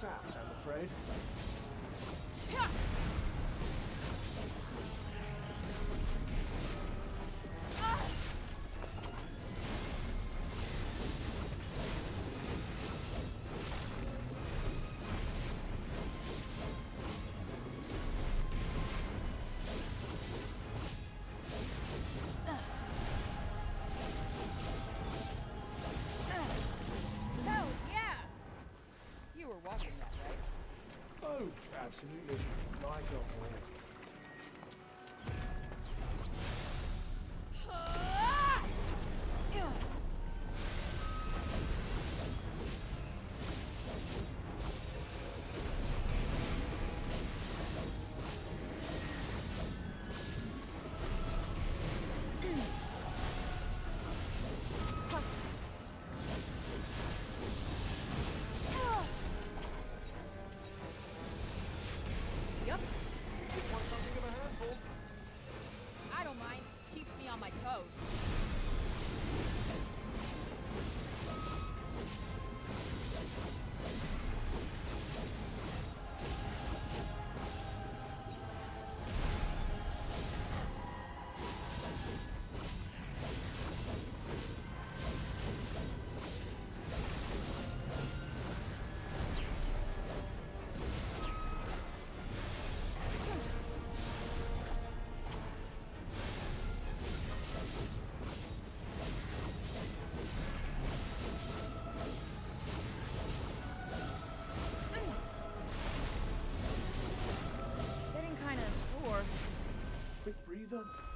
sapped, I'm afraid. Absolutely. My God, breather.